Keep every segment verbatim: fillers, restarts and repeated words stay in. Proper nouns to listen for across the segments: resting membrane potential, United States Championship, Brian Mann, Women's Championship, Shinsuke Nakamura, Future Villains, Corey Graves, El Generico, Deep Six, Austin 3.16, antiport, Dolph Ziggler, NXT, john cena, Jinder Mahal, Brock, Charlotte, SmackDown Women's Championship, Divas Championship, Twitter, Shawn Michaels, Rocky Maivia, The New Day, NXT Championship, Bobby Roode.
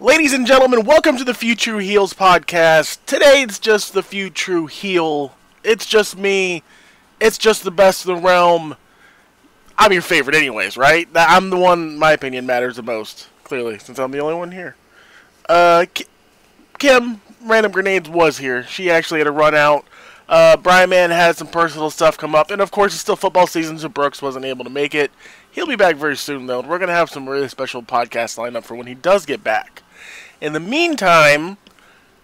Ladies and gentlemen, welcome to the Future Heels podcast. Today it's just the Future Heel. It's just me. It's just the best of the realm. I'm your favorite anyways, right? I'm the one, my opinion matters the most, clearly, since I'm the only one here. Uh, Kim, Random Grenades, was here. She actually had a run out. Uh, Brian Mann had some personal stuff come up. And, of course, it's still football season, so Brooks wasn't able to make it. He'll be back very soon, though. We're going to have some really special podcasts lined up for when he does get back. In the meantime,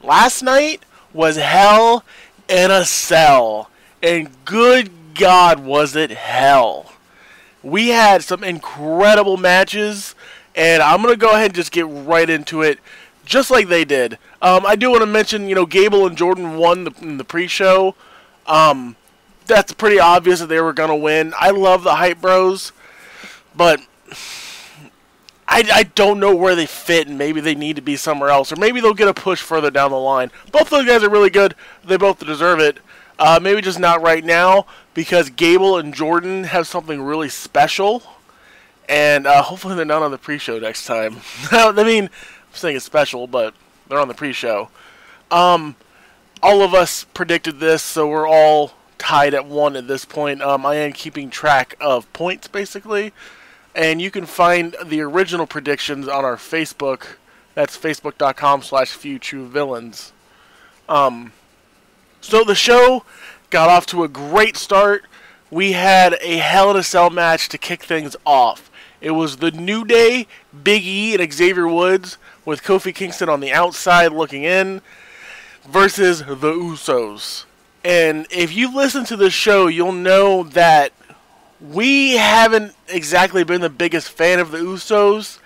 last night was Hell in a Cell. And good God, was it hell. We had some incredible matches. And I'm going to go ahead and just get right into it, just like they did. Um, I do want to mention, you know, Gable and Jordan won the, in the pre-show. Um, that's pretty obvious that they were going to win. I love the Hype Bros. But I, I don't know where they fit, and maybe they need to be somewhere else, or maybe they'll get a push further down the line. Both those guys are really good. They both deserve it. Uh, maybe just not right now, because Gable and Jordan have something really special, and uh, hopefully they're not on the pre-show next time. I mean, I'm saying it's special, but they're on the pre-show. Um, all of us predicted this, so we're all tied at one at this point. Um, I am keeping track of points, basically. And you can find the original predictions on our Facebook. That's facebook.com slash FewTrueVillains. Um, so the show got off to a great start. We had a Hell in a Cell match to kick things off. It was The New Day, Big E, and Xavier Woods, with Kofi Kingston on the outside looking in, versus The Usos. And if you listen to the show, you'll know that we haven't exactly been the biggest fan of the Usos.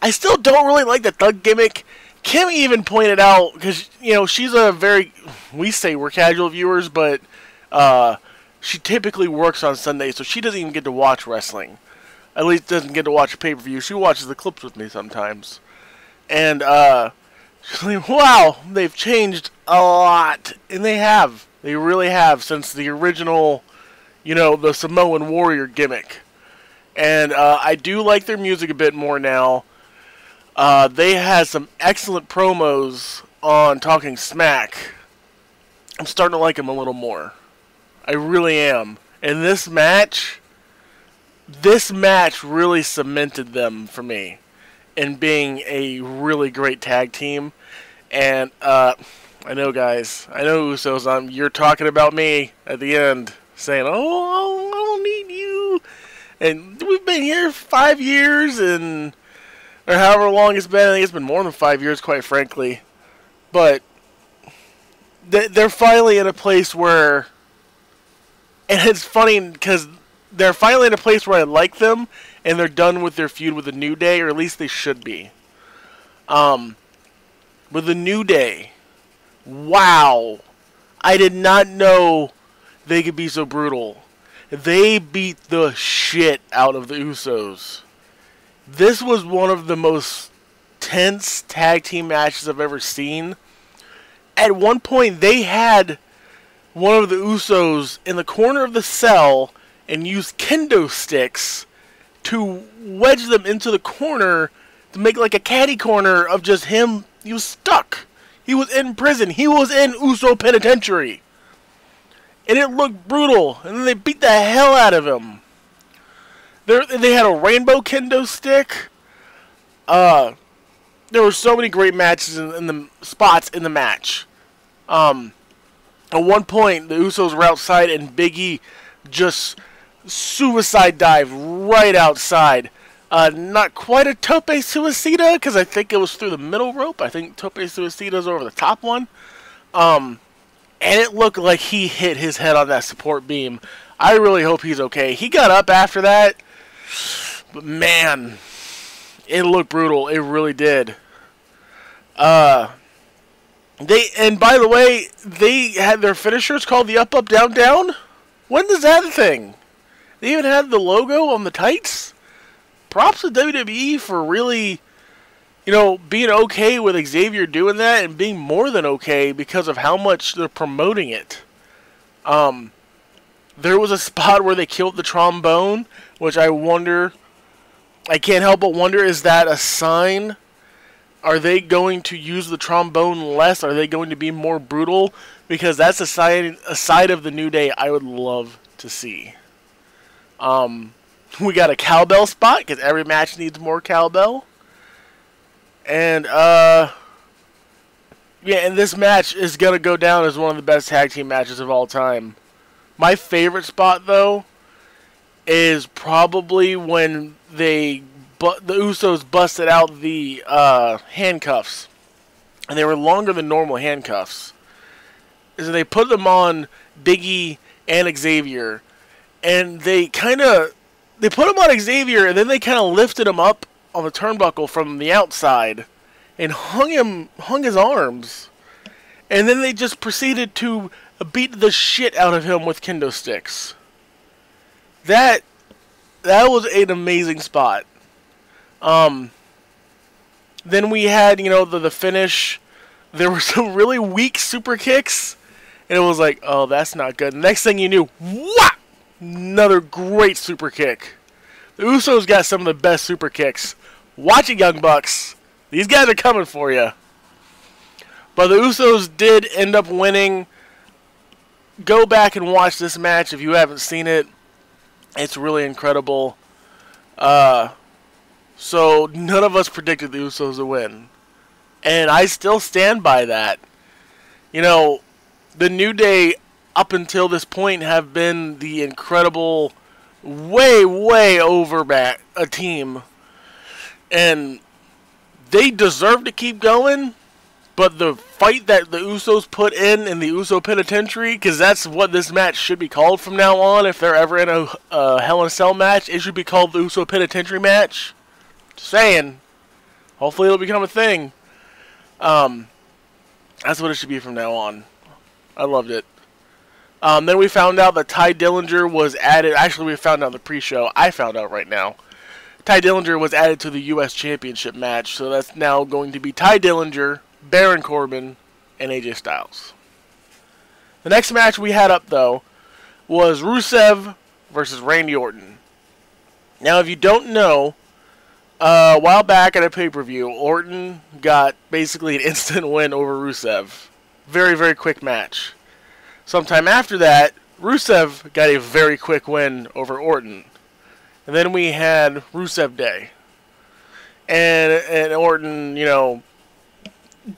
I still don't really like the thug gimmick. Kim even pointed out, because, you know, she's a very, we say we're casual viewers, but uh, she typically works on Sundays, so she doesn't even get to watch wrestling. At least doesn't get to watch pay-per-view. She watches the clips with me sometimes. And uh, she's like, wow, they've changed a lot. And they have. They really have since the original, you know, the Samoan Warrior gimmick. And uh, I do like their music a bit more now. Uh, they had some excellent promos on Talking Smack. I'm starting to like them a little more. I really am. And this match, this match really cemented them for me in being a really great tag team. And uh, I know, guys, I know, Usos, I'm, you're talking about me at the end, saying, oh, I don't need you, and we've been here five years, and, or however long it's been, I think it's been more than five years, quite frankly, but they're finally in a place where, and it's funny, because they're finally in a place where I like them, and they're done with their feud with the New Day, or at least they should be, um, with the New Day, wow, I did not know they could be so brutal. They beat the shit out of the Usos. This was one of the most tense tag team matches I've ever seen. At one point, they had one of the Usos in the corner of the cell and used kendo sticks to wedge them into the corner to make like a catty corner of just him. He was stuck. He was in prison. He was in Uso Penitentiary. And it looked brutal. And then they beat the hell out of him. They're, they had a rainbow kendo stick. Uh, there were so many great matches in, in the spots in the match. Um, at one point, the Usos were outside, and Big E just suicide dived right outside. Uh, not quite a tope suicida, because I think it was through the middle rope. I think tope suicida is over the top one. Um... And it looked like he hit his head on that support beam. I really hope he's okay. He got up after that. But, man, it looked brutal. It really did. Uh, they And, by the way, they had their finishers called the Up, Up, Down, Down. When does that thing? They even had the logo on the tights. Props to W W E for really, you know, being okay with Xavier doing that and being more than okay because of how much they're promoting it. Um, there was a spot where they killed the trombone, which I wonder, I can't help but wonder, is that a sign Are they going to use the trombone less? Are they going to be more brutal? Because that's a side, a side of the New Day I would love to see. Um, we got a cowbell spot, because every match needs more cowbell. And, uh... yeah, and this match is going to go down as one of the best tag team matches of all time. My favorite spot, though, is probably when they... But the Usos busted out the uh, handcuffs, and they were longer than normal handcuffs. And so they put them on Biggie and Xavier, and they kind of they put them on Xavier, and then they kind of lifted him up on the turnbuckle from the outside, and hung him hung his arms, and then they just proceeded to beat the shit out of him with kendo sticks. That that was an amazing spot. Um, then we had, you know, the, the finish. There were some really weak super kicks, and it was like, oh, that's not good. Next thing you knew, whop! Another great super kick. The Usos got some of the best super kicks. Watch it, Young Bucks. These guys are coming for you. But the Usos did end up winning. Go back and watch this match if you haven't seen it. It's really incredible. Uh... So, none of us predicted the Usos to win. And I still stand by that. You know, the New Day, up until this point, have been the incredible, way, way over back, a team. And they deserve to keep going, but the fight that the Usos put in in the Uso Penitentiary, because that's what this match should be called from now on, if they're ever in a uh, Hell in a Cell match, it should be called the Uso Penitentiary match. Saying, hopefully it'll become a thing. Um, that's what it should be from now on. I loved it. Um, then we found out that Ty Dillinger was added. Actually, we found out the pre-show. I found out right now. Ty Dillinger was added to the U S Championship match, so that's now going to be Ty Dillinger, Baron Corbin, and A J Styles. The next match we had up, though, was Rusev versus Randy Orton. Now, if you don't know, Uh, a while back at a pay-per-view, Orton got basically an instant win over Rusev. Very, very quick match. Sometime after that, Rusev got a very quick win over Orton. And then we had Rusev Day. And, and Orton, you know,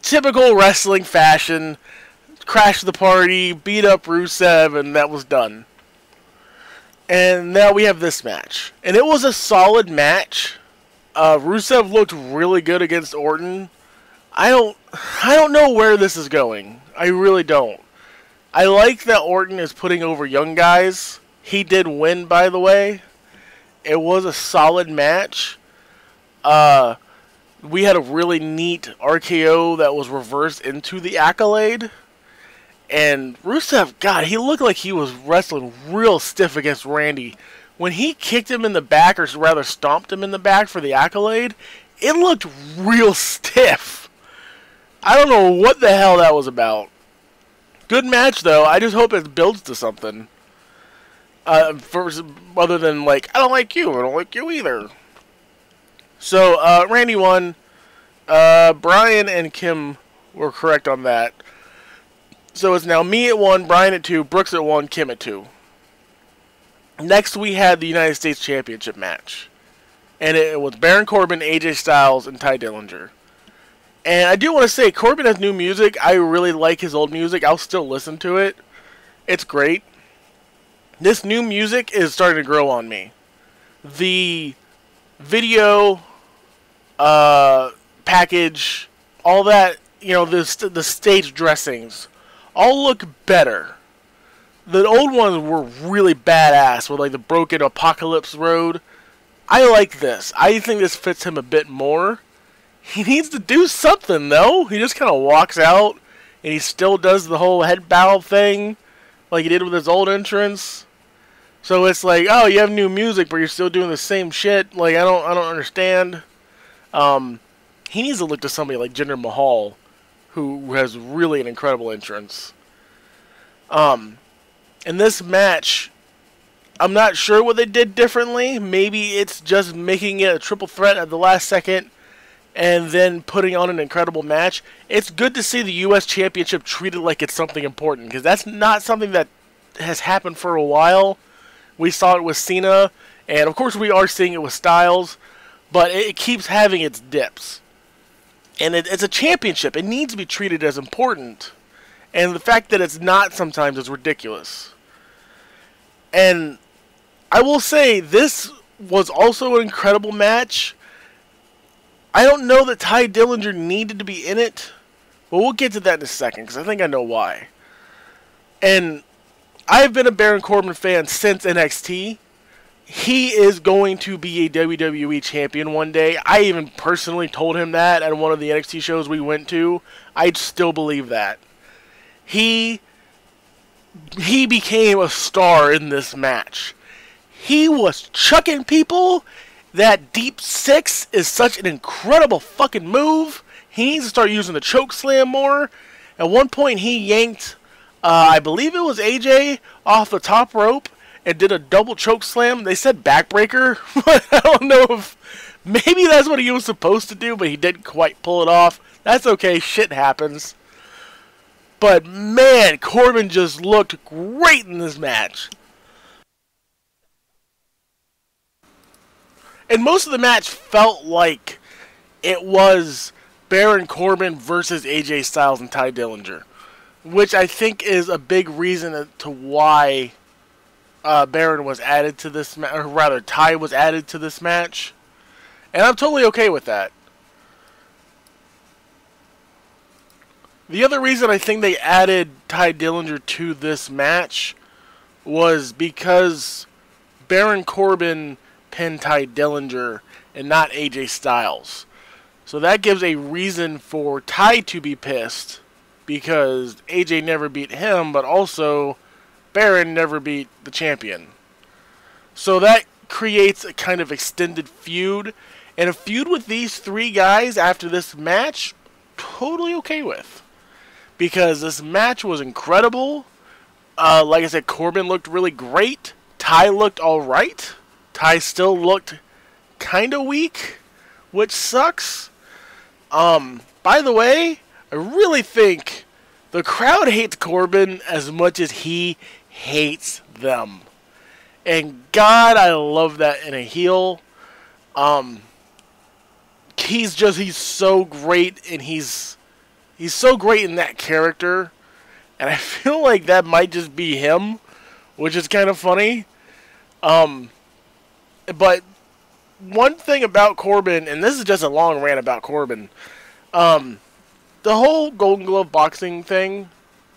typical wrestling fashion, crashed the party, beat up Rusev, and that was done. And now we have this match. And it was a solid match. Uh, Rusev looked really good against Orton. I don't, I don't know where this is going. I really don't. I like that Orton is putting over young guys. He did win, by the way. It was a solid match. Uh, we had a really neat R K O that was reversed into the accolade. And Rusev, God, he looked like he was wrestling real stiff against Randy. When he kicked him in the back, or rather stomped him in the back for the accolade, it looked real stiff. I don't know what the hell that was about. Good match, though. I just hope it builds to something. Uh, first, other than, like, I don't like you, I don't like you either. So, uh, Randy won. Uh, Brian and Kim were correct on that. So it's now me at one, Brian at two, Brooks at one, Kim at two. Next, we had the United States Championship match. And it was Baron Corbin, A J Styles, and Ty Dillinger. And I do want to say, Corbin has new music. I really like his old music. I'll still listen to it. It's great. This new music is starting to grow on me. The video uh, package, all that, you know, the, the stage dressings, all look better. The old ones were really badass, with like the broken Apocalypse Road. I like this. I think this fits him a bit more. He needs to do something, though. He just kind of walks out, and he still does the whole head bow thing, like he did with his old entrance. So it's like, oh, you have new music, but you're still doing the same shit. Like, I don't, I don't understand. Um, he needs to look to somebody like Jinder Mahal, who has really an incredible entrance. Um... In this match, I'm not sure what they did differently. Maybe it's just making it a triple threat at the last second and then putting on an incredible match, it's good to see the U S Championship treated like it's something important, because that's not something that has happened for a while. We saw it with Cena, and of course we are seeing it with Styles, but it keeps having its dips. And it, it's a championship. It needs to be treated as important. And the fact that it's not sometimes is ridiculous. And I will say, this was also an incredible match. I don't know that Ty Dillinger needed to be in it, but we'll get to that in a second, because I think I know why. And I've been a Baron Corbin fan since N X T. He is going to be a W W E champion one day. I even personally told him that at one of the N X T shows we went to. I still believe that. He, he became a star in this match. He was chucking people. That deep six is such an incredible fucking move. He needs to start using the choke slam more. At one point, he yanked, uh, I believe it was A J, off the top rope and did a double choke slam. They said backbreaker, but I don't know if maybe that's what he was supposed to do, but he didn't quite pull it off. That's okay. Shit happens. But man, Corbin just looked great in this match. And most of the match felt like it was Baron Corbin versus A J Styles and Ty Dillinger, which I think is a big reason to why uh, Baron was added to this match, or rather, Ty was added to this match. And I'm totally okay with that. The other reason I think they added Ty Dillinger to this match was because Baron Corbin pinned Ty Dillinger and not A J Styles. So that gives a reason for Ty to be pissed, because A J never beat him, but also Baron never beat the champion. So that creates a kind of extended feud, and a feud with these three guys after this match, totally okay with. Because this match was incredible. Uh, like I said, Corbin looked really great. Ty looked alright. Ty still looked kind of weak, which sucks. Um, by the way, I really think the crowd hates Corbin as much as he hates them. And God, I love that in a heel. Um, he's just, he's so great, and he's... He's so great in that character, and I feel like that might just be him, which is kind of funny. Um, but one thing about Corbin, and this is just a long rant about Corbin, um, the whole Golden Glove boxing thing,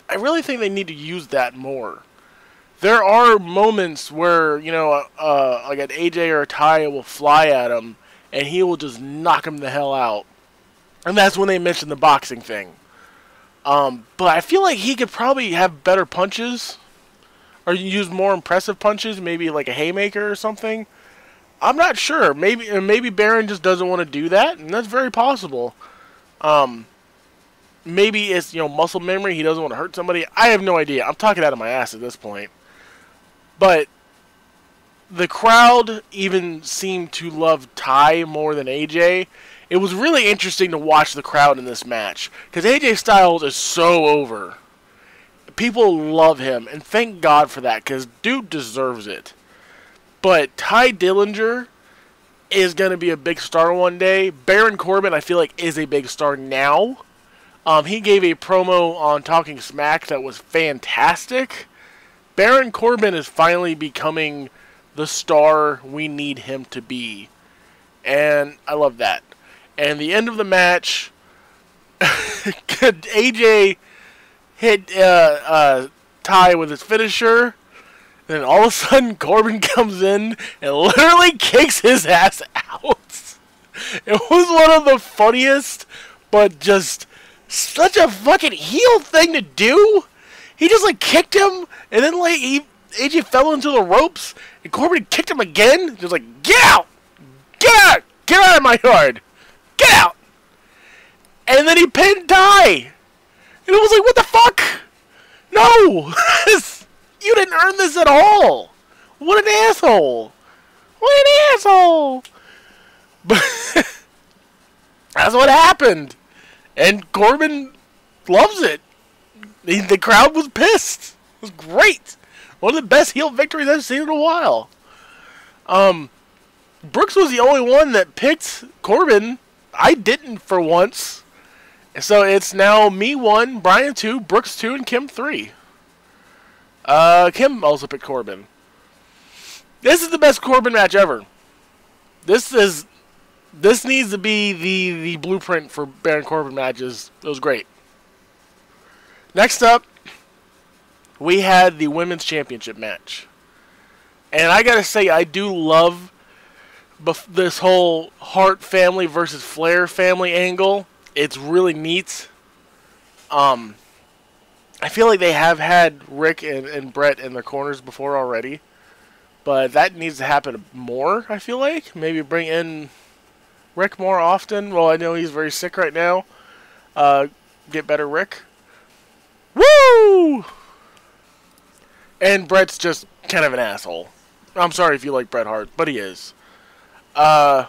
I really think they need to use that more. There are moments where, you know, uh, like an A J or a Ty will fly at him, and he will just knock him the hell out. And that's when they mentioned the boxing thing. Um, but I feel like he could probably have better punches, or use more impressive punches, maybe like a haymaker or something. I'm not sure. Maybe maybe Baron just doesn't want to do that, and that's very possible. Um, maybe it's, you know, muscle memory. He doesn't want to hurt somebody. I have no idea. I'm talking out of my ass at this point. But the crowd even seemed to love Ty more than A J. It was really interesting to watch the crowd in this match, because A J Styles is so over. People love him, and thank God for that, because dude deserves it. But Ty Dillinger is going to be a big star one day. Baron Corbin, I feel like, is a big star now. Um, he gave a promo on Talking Smack that was fantastic. Baron Corbin is finally becoming the star we need him to be. And I love that. And the end of the match, A J hit uh, uh, Ty with his finisher. And then all of a sudden, Corbin comes in and literally kicks his ass out. It was one of the funniest, but just such a fucking heel thing to do. He just, like, kicked him, and then, like, he, A J fell into the ropes, and Corbin kicked him again. Just like, get out! Get out! Get out of my yard! Get out! And then he pinned Ty! And it was like, what the fuck? No! You didn't earn this at all! What an asshole! What an asshole! But That's what happened. And Corbin loves it. The, the crowd was pissed. It was great. One of the best heel victories I've seen in a while. Um, Brooks was the only one that picked Corbin. I didn't for once. So it's now me one, Brian two, Brooks two, and Kim three. Uh, Kim also picked Corbin. This is the best Corbin match ever. This is... This needs to be the, the blueprint for Baron Corbin matches. It was great. Next up, we had the Women's Championship match. And I gotta say, I do love this whole Hart family versus Flair family angle. It's really neat. Um, I feel like they have had Rick and, and Bret in their corners before already. But that needs to happen more, I feel like. Maybe bring in Rick more often. Well, I know he's very sick right now. Uh, get better, Rick. Woo! And Bret's just kind of an asshole. I'm sorry if you like Bret Hart, but he is. Uh,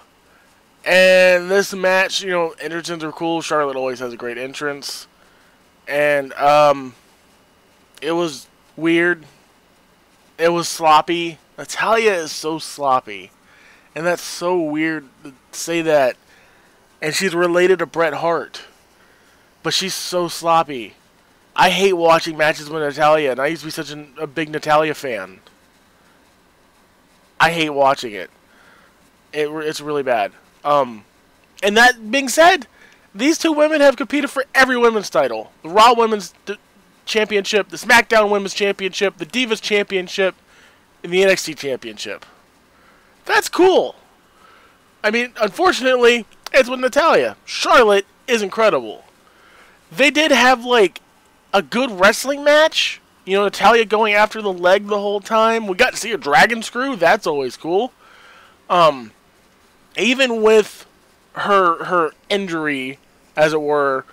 and this match, you know, entrances are cool. Charlotte always has a great entrance. And um, it was weird. It was sloppy. Natalya is so sloppy. And that's so weird to say that. And she's related to Bret Hart. But she's so sloppy. I hate watching matches with Natalya, and I used to be such an, a big Natalya fan. I hate watching it. it it's really bad. Um, and that being said, these two women have competed for every women's title. The Raw Women's Championship, the SmackDown Women's Championship, the Divas Championship, and the N X T Championship. That's cool. I mean, unfortunately, it's with Natalya. Charlotte is incredible. They did have, like, a good wrestling match. You know, Natalya going after the leg the whole time. We got to see a dragon screw. That's always cool. Um, even with her her injury, as it were,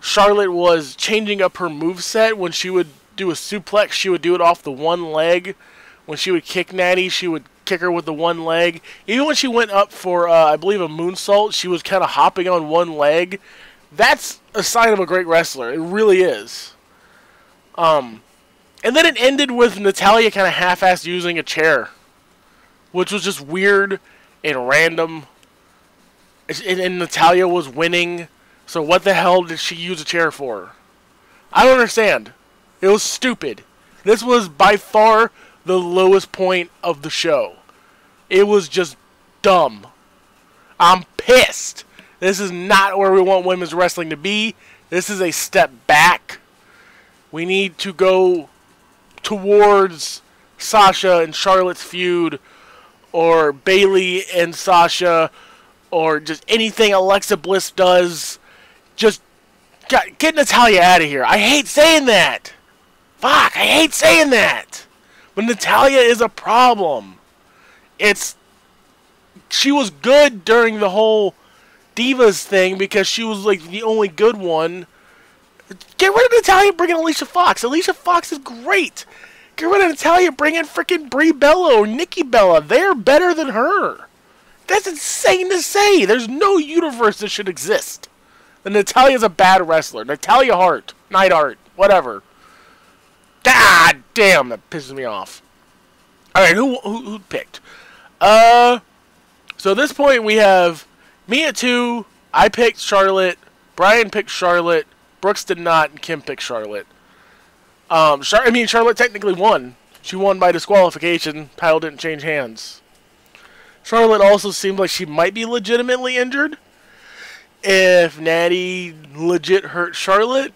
Charlotte was changing up her moveset. When she would do a suplex, she would do it off the one leg. When she would kick Natty, she would kick her with the one leg. Even when she went up for, uh, I believe, a moonsault, she was kind of hopping on one leg. That's a sign of a great wrestler. It really is. Um, and then it ended with Natalya kind of half-assed using a chair, which was just weird and random. And, and Natalya was winning, so what the hell did she use a chair for? I don't understand. It was stupid. This was by far the lowest point of the show. It was just dumb. I'm pissed. This is not where we want women's wrestling to be. This is a step back. We need to go towards Sasha and Charlotte's feud, or Bayley and Sasha, or just anything Alexa Bliss does. Just God, get Natalya out of here. I hate saying that. Fuck, I hate saying that. But Natalya is a problem. It's... She was good during the whole Divas thing because she was, like, the only good one. Get rid of Natalya and bring in Alicia Fox. Alicia Fox is great. Get rid of Natalya and bring in freaking Brie Bella or Nikki Bella. They're better than her. That's insane to say. There's no universe that should exist. And Natalya's a bad wrestler. Natalya Hart. Night Hart. Whatever. God damn, that pisses me off. Alright, who, who who picked? Uh, so at this point we have me at two, I picked Charlotte, Brian picked Charlotte, Brooks did not, and Kim picked Charlotte. Um, Char I mean, Charlotte technically won. She won by disqualification. Title didn't change hands. Charlotte also seemed like she might be legitimately injured. If Natty legit hurt Charlotte,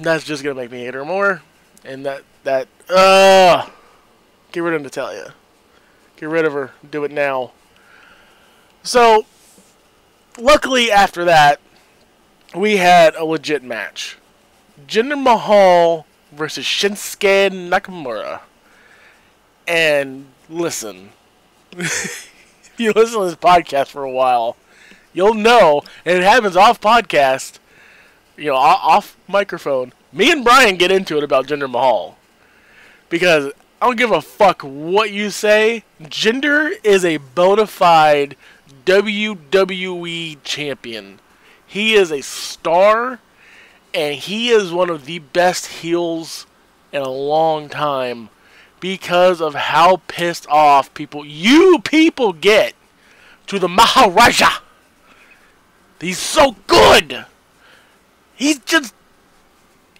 that's just going to make me hate her more. And that, that, uh, get rid of Natalya. Get rid of her. Do it now. So, luckily after that, we had a legit match. Jinder Mahal versus Shinsuke Nakamura. And listen, if you listen to this podcast for a while, you'll know, and it happens off podcast, you know, off microphone. Me and Brian get into it about Jinder Mahal. Because I don't give a fuck what you say. Jinder is a bona fide W W E champion. He is a star, and he is one of the best heels in a long time because of how pissed off people, you people get to the Maharaja. He's so good. He's just,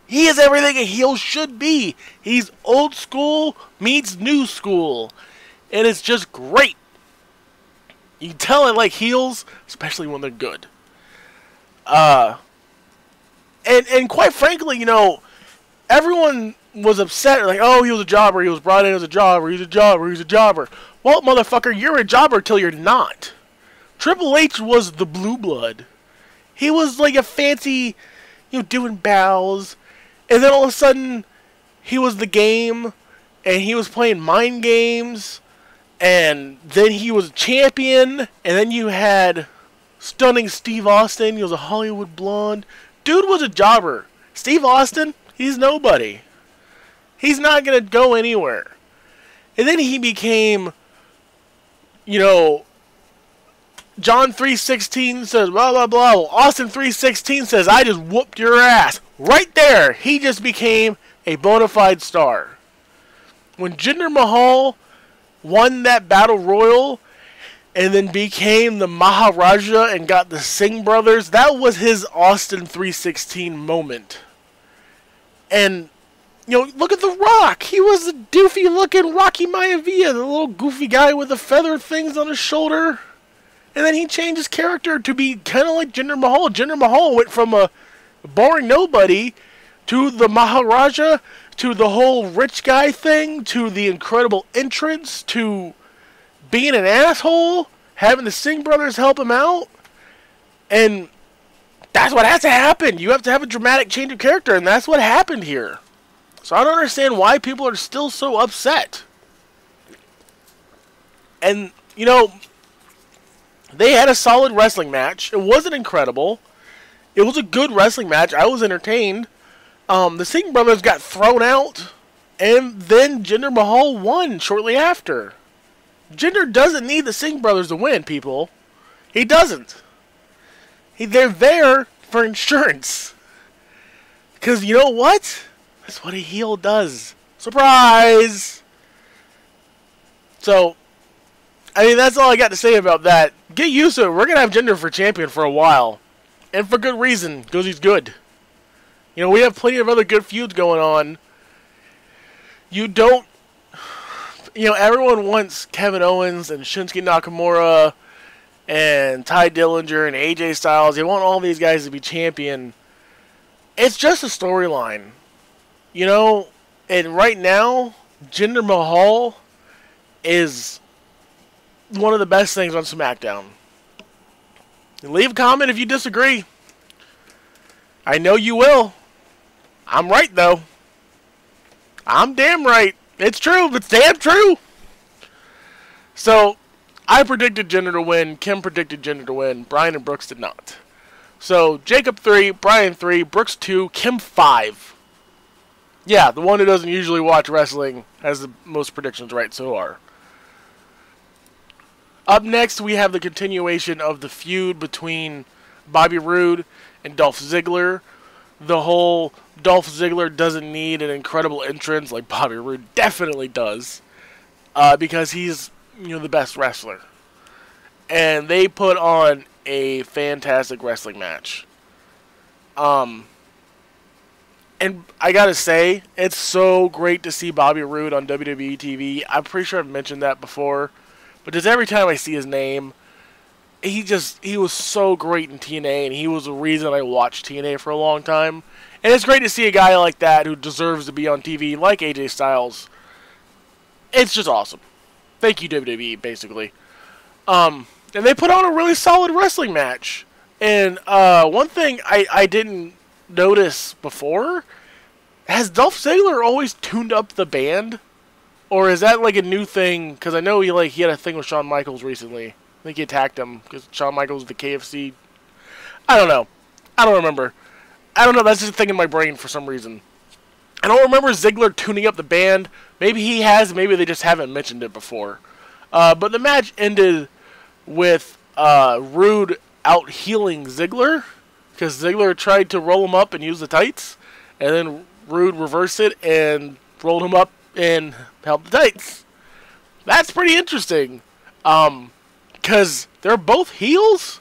he is everything a heel should be. He's old school meets new school. And it's just great. You can tell I like heels, especially when they're good. Uh, and, and quite frankly, you know, everyone was upset. Like, oh, he was a jobber. He was brought in as a jobber. He's a jobber. He's a jobber. Well, motherfucker, you're a jobber till you're not. Triple H was the blue blood. He was like a fancy, you know, doing bows. And then all of a sudden, he was the game. And he was playing mind games. And then he was a champion. And then you had stunning Steve Austin. He was a Hollywood blonde. Dude was a jobber. Steve Austin, he's nobody. He's not going to go anywhere. And then he became, you know, John three sixteen says, blah, blah, blah. Well, Austin three sixteen says, I just whooped your ass. Right there, he just became a bona fide star. When Jinder Mahal won that battle royal and then became the Maharaja and got the Singh Brothers, that was his Austin three sixteen moment. And, you know, look at The Rock. He was a doofy-looking Rocky Maivia, the little goofy guy with the feather things on his shoulder. And then he changed his character to be kind of like Jinder Mahal. Jinder Mahal went from a boring nobody to the Maharaja, to the whole rich guy thing, to the incredible entrance, to being an asshole, having the Singh Brothers help him out. And that's what has to happen. You have to have a dramatic change of character, and that's what happened here. So I don't understand why people are still so upset. And, you know, they had a solid wrestling match. It wasn't incredible. It was a good wrestling match. I was entertained. Um, the Singh Brothers got thrown out, and then Jinder Mahal won shortly after. Jinder doesn't need the Singh Brothers to win, people. He doesn't. He, they're there for insurance. Because you know what? That's what a heel does. Surprise! So, I mean, that's all I got to say about that. Get used to it. We're going to have Jinder for champion for a while. And for good reason, because he's good. You know, we have plenty of other good feuds going on. You don't... You know, everyone wants Kevin Owens and Shinsuke Nakamura and Ty Dillinger and A J Styles. They want all these guys to be champion. It's just a storyline. You know, and right now, Jinder Mahal is one of the best things on SmackDown. Leave a comment if you disagree. I know you will. I'm right, though. I'm damn right. It's true. It's damn true. So, I predicted Jinder to win. Kim predicted Jinder to win. Brian and Brooks did not. So, Jacob three, Brian three, Brooks two, Kim five. Yeah, the one who doesn't usually watch wrestling has the most predictions right so far. Up next, we have the continuation of the feud between Bobby Roode and Dolph Ziggler. The whole Dolph Ziggler doesn't need an incredible entrance like Bobby Roode definitely does, uh, because he's, you know, the best wrestler. And they put on a fantastic wrestling match. Um, and I gotta say, it's so great to see Bobby Roode on W W E T V. I'm pretty sure I've mentioned that before, but just every time I see his name, he just, he was so great in T N A, and he was the reason I watched T N A for a long time. And it's great to see a guy like that who deserves to be on T V, like A J Styles. It's just awesome. Thank you, W W E, basically. Um, and they put on a really solid wrestling match. And uh, one thing I, I didn't notice before, has Dolph Ziggler always tuned up the band? Or is that like a new thing? Because I know he, like, he had a thing with Shawn Michaels recently. I think he attacked him because Shawn Michaels the K F C. I don't know. I don't remember. I don't know. That's just a thing in my brain for some reason. I don't remember Ziggler tuning up the band. Maybe he has. Maybe they just haven't mentioned it before. Uh, but the match ended with uh, Rude out-healing Ziggler because Ziggler tried to roll him up and use the tights, and then Roode reversed it and rolled him up and held the tights. That's pretty interesting, um, because they're both heels,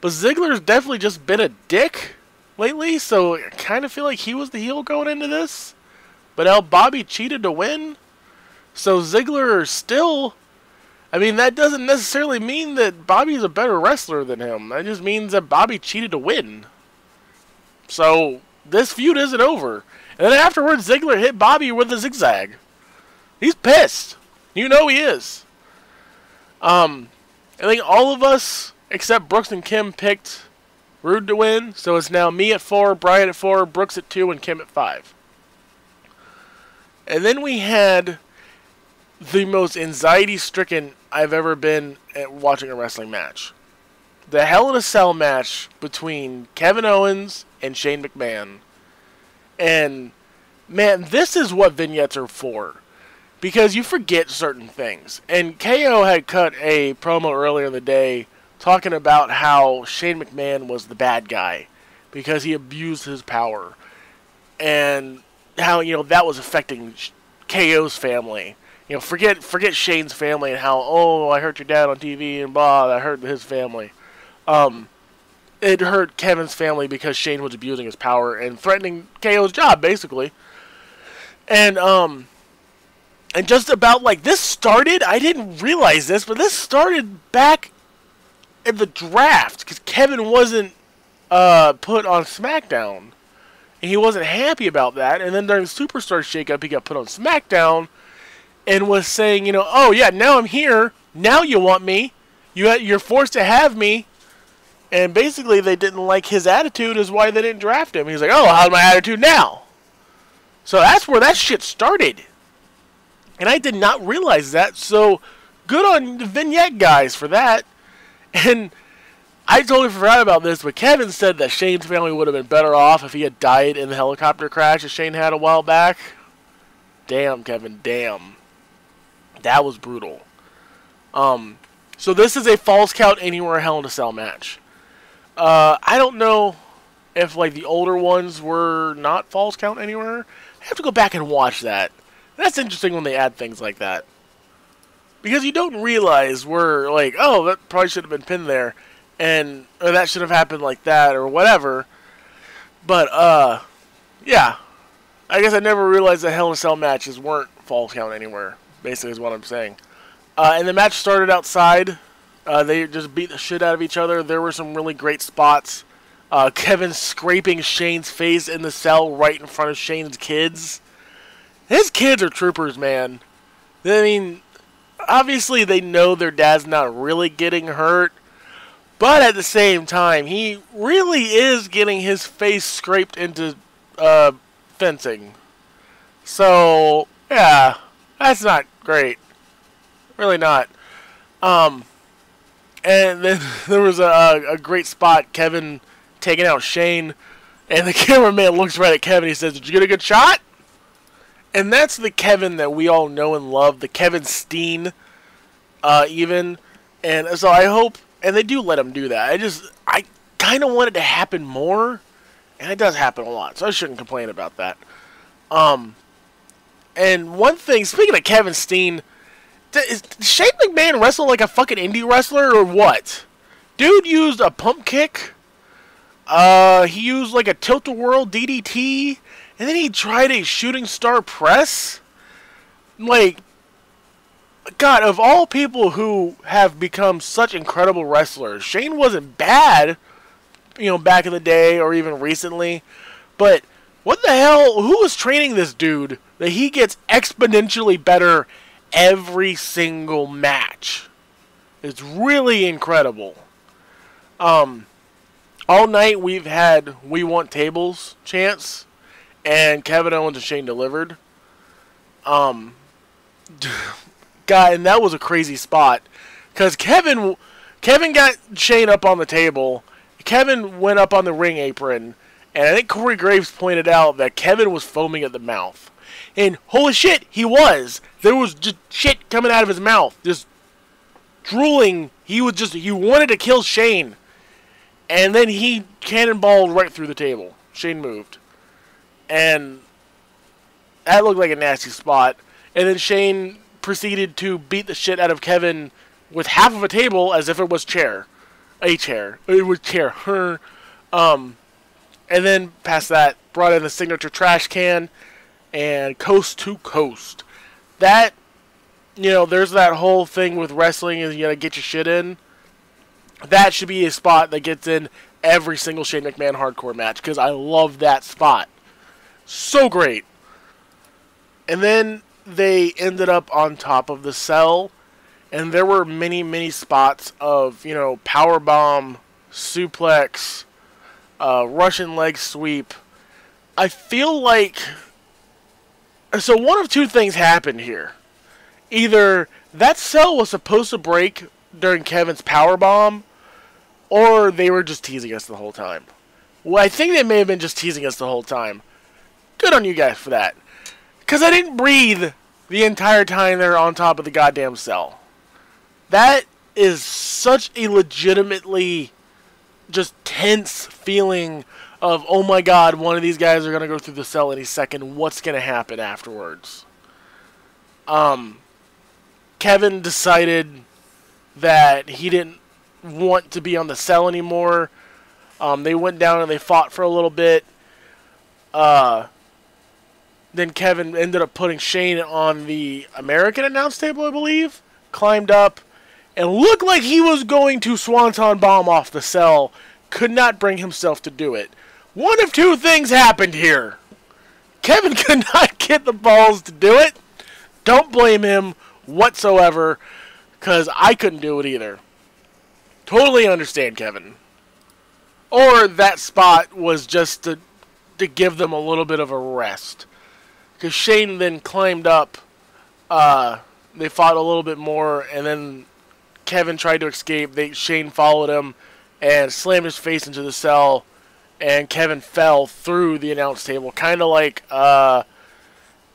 but Ziggler's definitely just been a dick lately, so I kind of feel like he was the heel going into this, but now Bobby cheated to win, so Ziggler still... I mean, that doesn't necessarily mean that Bobby's a better wrestler than him. That just means that Bobby cheated to win. So, this feud isn't over. And then afterwards, Ziggler hit Bobby with a zigzag. He's pissed. You know he is. Um, I think all of us, except Brooks and Kim, picked Roode to win. So it's now me at four, Brian at four, Brooks at two, and Kim at five. And then we had the most anxiety-stricken I've ever been at watching a wrestling match. The Hell in a Cell match between Kevin Owens and Shane McMahon. And, man, this is what vignettes are for. Because you forget certain things. And K O had cut a promo earlier in the day talking about how Shane McMahon was the bad guy because he abused his power. And how, you know, that was affecting K O's family. You know, forget forget Shane's family and how, oh, I hurt your dad on T V and blah, that hurt his family. Um, it hurt Kevin's family because Shane was abusing his power and threatening K O's job, basically. And um, and just about, like, this started, I didn't realize this, but this started back in the draft because Kevin wasn't uh, put on SmackDown. And he wasn't happy about that. And then during the Superstar Shakeup, he got put on SmackDown. And was saying, you know, oh yeah, now I'm here. Now you want me. You ha you're forced to have me. And basically they didn't like his attitude is why they didn't draft him. He's like, oh, how's my attitude now? So that's where that shit started. And I did not realize that. So good on the vignette guys for that. And I totally forgot about this, but Kevin said that Shane's family would have been better off if he had died in the helicopter crash that Shane had a while back. Damn, Kevin, damn. That was brutal. Um, so this is a Falls Count Anywhere Hell in a Cell match. Uh, I don't know if like the older ones were not Falls Count Anywhere. I have to go back and watch that. That's interesting when they add things like that. Because you don't realize we're like, oh, that probably should have been pinned there. And or that should have happened like that or whatever. But, uh, yeah. I guess I never realized that Hell in a Cell matches weren't Falls Count Anywhere. Basically is what I'm saying. Uh, and the match started outside. Uh, they just beat the shit out of each other. There were some really great spots. Uh, Kevin scraping Shane's face in the cell right in front of Shane's kids. His kids are troopers, man. I mean, obviously they know their dad's not really getting hurt. But at the same time, he really is getting his face scraped into uh, fencing. So, yeah. That's not great. Really not. Um, and then there was a, a great spot, Kevin taking out Shane, and the cameraman looks right at Kevin, he says, did you get a good shot? And that's the Kevin that we all know and love, the Kevin Steen, uh, even. And so I hope, and they do let him do that. I just, I kind of want it to happen more, and it does happen a lot, so I shouldn't complain about that. Um... And one thing, speaking of Kevin Steen, does Shane McMahon wrestle like a fucking indie wrestler or what? Dude used a pump kick. Uh, he used like a tilt-a-whirl D D T. And then he tried a shooting star press. Like, God, of all people who have become such incredible wrestlers, Shane wasn't bad, you know, back in the day or even recently. But what the hell? Who was training this dude? That he gets exponentially better every single match. It's really incredible. Um, all night we've had We Want Tables chants. And Kevin Owens and Shane delivered. Um, God, and that was a crazy spot. Because Kevin, Kevin got Shane up on the table. Kevin went up on the ring apron. And I think Corey Graves pointed out that Kevin was foaming at the mouth. And holy shit, he was. There was just shit coming out of his mouth. Just drooling. He was just, he wanted to kill Shane. And then he cannonballed right through the table. Shane moved. And that looked like a nasty spot. And then Shane proceeded to beat the shit out of Kevin with half of a table as if it was chair. A chair. It was chair. Her. Um, and then, past that, brought in the signature trash can and coast to coast. That, you know, there's that whole thing with wrestling is you gotta get your shit in. That should be a spot that gets in every single Shane McMahon hardcore match, because I love that spot. So great. And then they ended up on top of the cell, and there were many, many spots of, you know, powerbomb, suplex, uh, Russian leg sweep. I feel like... So one of two things happened here. Either that cell was supposed to break during Kevin's powerbomb, or they were just teasing us the whole time. Well, I think they may have been just teasing us the whole time. Good on you guys for that. Because I didn't breathe the entire time they were on top of the goddamn cell. That is such a legitimately just tense feeling of, oh my god, one of these guys are going to go through the cell any second. What's going to happen afterwards? Um, Kevin decided that he didn't want to be on the cell anymore. Um, they went down and they fought for a little bit. Uh... Then Kevin ended up putting Shane on the American announce table, I believe. Climbed up and looked like he was going to swanton bomb off the cell. Could not bring himself to do it. One of two things happened here. Kevin could not get the balls to do it. Don't blame him whatsoever, because I couldn't do it either. Totally understand, Kevin. Or that spot was just to, to give them a little bit of a rest. Because Shane then climbed up, uh, they fought a little bit more, and then Kevin tried to escape. They, Shane followed him and slammed his face into the cell, and Kevin fell through the announce table, kind of like uh,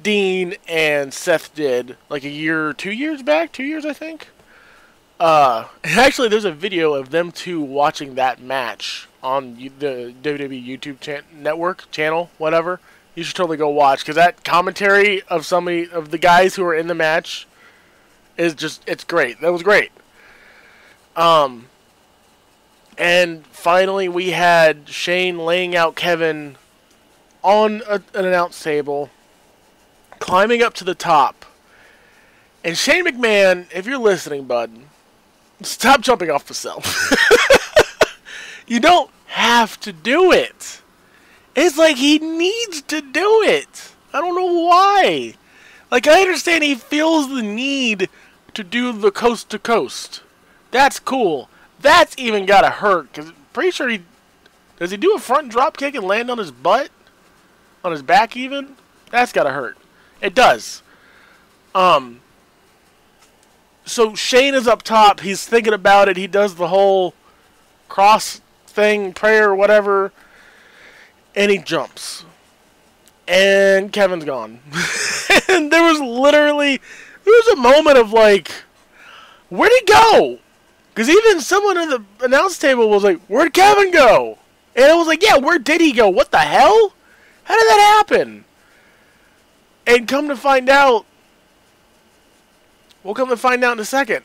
Dean and Seth did, like a year, two years back, two years I think. Uh, actually, there's a video of them two watching that match on the W W E YouTube cha- network channel, whatever. You should totally go watch, because that commentary of somebody of the guys who are in the match is just—it's great. That was great. Um, and finally, we had Shane laying out Kevin on a, an announce table, climbing up to the top. And Shane McMahon, if you're listening, bud, stop jumping off the cell. You don't have to do it. It's like he needs to do it. I don't know why. Like, I understand he feels the need to do the coast to coast. That's cool. That's even gotta hurt, because I'm pretty sure he... Does he do a front drop kick and land on his butt? On his back, even? That's gotta hurt. It does. Um. So Shane is up top. He's thinking about it. He does the whole cross thing, prayer, whatever. And he jumps. And Kevin's gone. And there was literally... There was a moment of like... Where'd he go? Because even someone at the announce table was like, where'd Kevin go? And I was like, yeah, where did he go? What the hell? How did that happen? And come to find out... We'll come to find out in a second.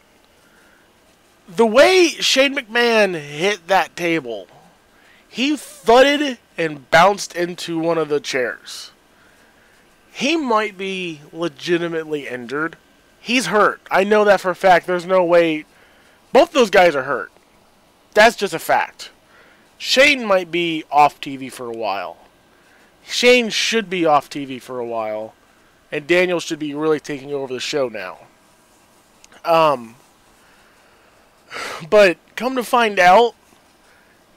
The way Shane McMahon hit that table... He thudded and bounced into one of the chairs. He might be legitimately injured. He's hurt. I know that for a fact. There's no way. Both those guys are hurt. That's just a fact. Shane might be off T V for a while. Shane should be off T V for a while. And Daniel should be really taking over the show now. Um. But come to find out,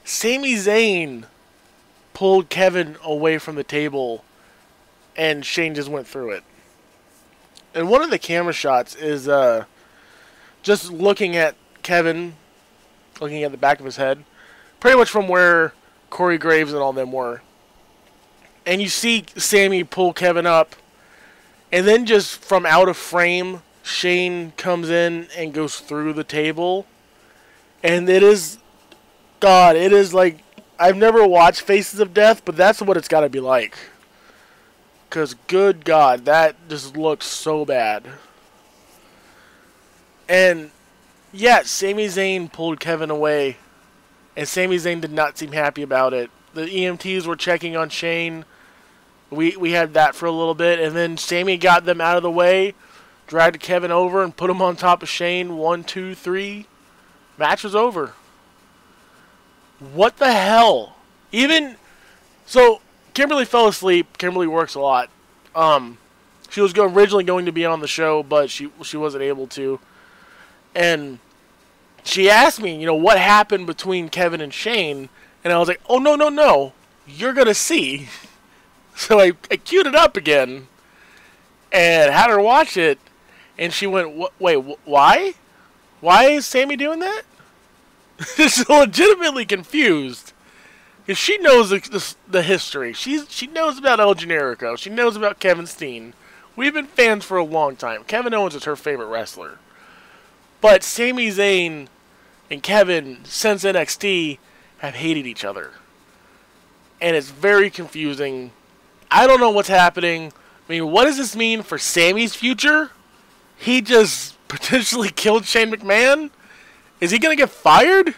Sami Zayn pulled Kevin away from the table, and Shane just went through it. And one of the camera shots is uh, just looking at Kevin, looking at the back of his head, pretty much from where Corey Graves and all them were. And you see Sami pull Kevin up, and then just from out of frame, Shane comes in and goes through the table, and it is... God, it is like, I've never watched Faces of Death, but that's what it's got to be like. Because, good God, that just looks so bad. And, yeah, Sami Zayn pulled Kevin away. And Sami Zayn did not seem happy about it. The E M Ts were checking on Shane. We, we had that for a little bit. And then Sami got them out of the way, dragged Kevin over, and put him on top of Shane. One, two, three. Match was over. What the hell? Even... So... Kimberly fell asleep. Kimberly works a lot. Um, she was go originally going to be on the show, but she she wasn't able to. And she asked me, you know, what happened between Kevin and Shane? And I was like, oh, no, no, no. You're going to see. So I, I queued it up again and had her watch it. And she went, wh wait, wh why? Why is Sami doing that? She's legitimately confused. She knows the, the, the history. She's, she knows about El Generico. She knows about Kevin Steen. We've been fans for a long time. Kevin Owens is her favorite wrestler. But Sami Zayn and Kevin, since N X T, have hated each other. And it's very confusing. I don't know what's happening. I mean, what does this mean for Sami's future? He just potentially killed Shane McMahon? Is he going to get fired?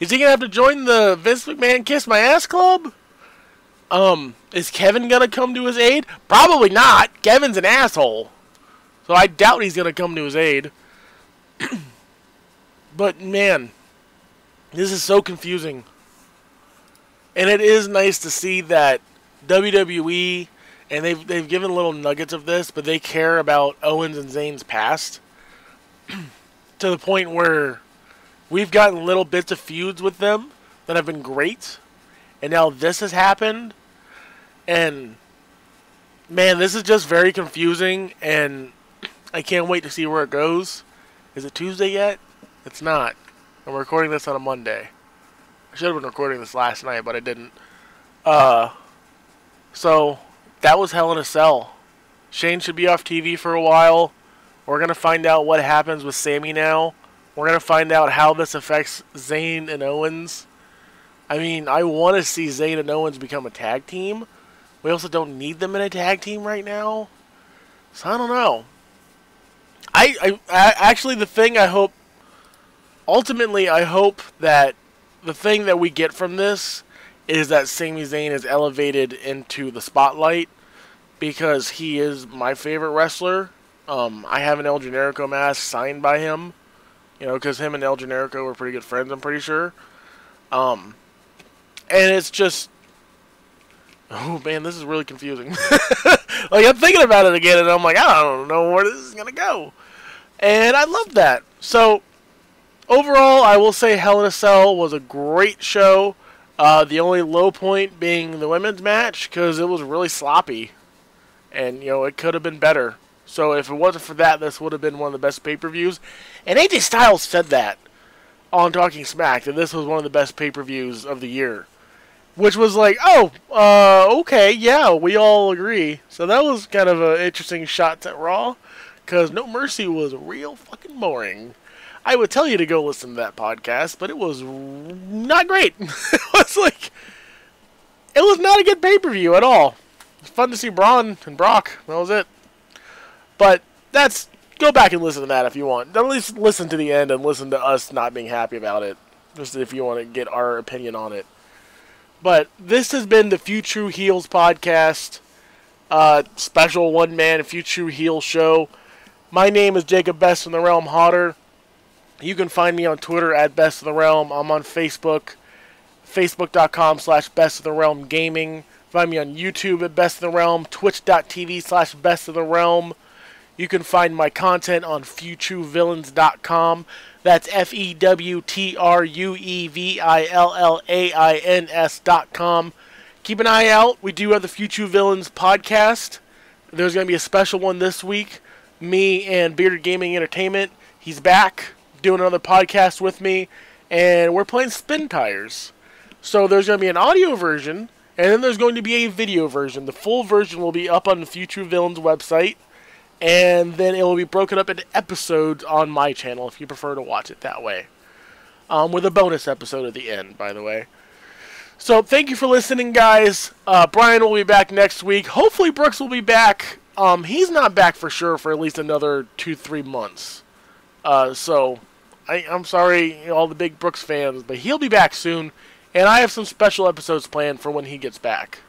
Is he going to have to join the Vince McMahon Kiss My Ass Club? Um, is Kevin going to come to his aid? Probably not. Kevin's an asshole. So I doubt he's going to come to his aid. But, man, this is so confusing. And it is nice to see that W W E, and they've, they've given little nuggets of this, but they care about Owens and Zayn's past to the point where... We've gotten little bits of feuds with them that have been great. And now this has happened. And, man, this is just very confusing. And I can't wait to see where it goes. Is it Tuesday yet? It's not. I'm recording this on a Monday. I should have been recording this last night, but I didn't. Uh, so, that was Hell in a Cell. Shane should be off T V for a while. We're going to find out what happens with Sami now. We're going to find out how this affects Zayn and Owens. I mean, I want to see Zayn and Owens become a tag team. We also don't need them in a tag team right now. So I don't know. I, I, I actually, the thing I hope... Ultimately, I hope that the thing that we get from this is that Sami Zayn is elevated into the spotlight. Because he is my favorite wrestler. Um, I have an El Generico mask signed by him. You know, because him and El Generico were pretty good friends, I'm pretty sure. Um, and it's just... Oh, man, this is really confusing. Like, I'm thinking about it again, and I'm like, I don't know where this is going to go. And I love that. So, overall, I will say Hell in a Cell was a great show. Uh, the only low point being the women's match, because it was really sloppy. And, you know, it could have been better. So if it wasn't for that, this would have been one of the best pay-per-views. And A J Styles said that on Talking Smack, that this was one of the best pay-per-views of the year. Which was like, oh, uh, okay, yeah, we all agree. So that was kind of an interesting shot at Raw, because No Mercy was real fucking boring. I would tell you to go listen to that podcast, but it was not great. It was like, it was not a good pay-per-view at all. It was fun to see Braun and Brock. That was it. But that's, go back and listen to that if you want. At least listen to the end and listen to us not being happy about it. Just if you want to get our opinion on it. But this has been the FewTrueHeel podcast. Uh, special one-man FewTrueHeel show. My name is Jacob Best in the Realm Hodder. You can find me on Twitter at Best in the Realm. I'm on Facebook. Facebook.com slash Best in the Realm Gaming. Find me on YouTube at Best in the Realm. Twitch.tv slash Best in the Realm. You can find my content on Few True Villains dot com. That's F E W T R U E V I L L A I N S dot com. Keep an eye out. We do have the Few True Villains podcast. There's going to be a special one this week. Me and Bearded Gaming Entertainment. He's back doing another podcast with me. And we're playing Spin Tires. So there's going to be an audio version. And then there's going to be a video version. The full version will be up on the Few True Villains website. And then it will be broken up into episodes on my channel if you prefer to watch it that way. um, with a bonus episode at the end, by the way. So thank you for listening, guys. Uh, Brian will be back next week. Hopefully Brooks will be back. Um, he's not back for sure for at least another two, three months. Uh, so I, I'm sorry, all the big Brooks fans, but he'll be back soon. And I have some special episodes planned for when he gets back.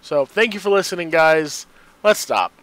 So thank you for listening, guys. Let's stop.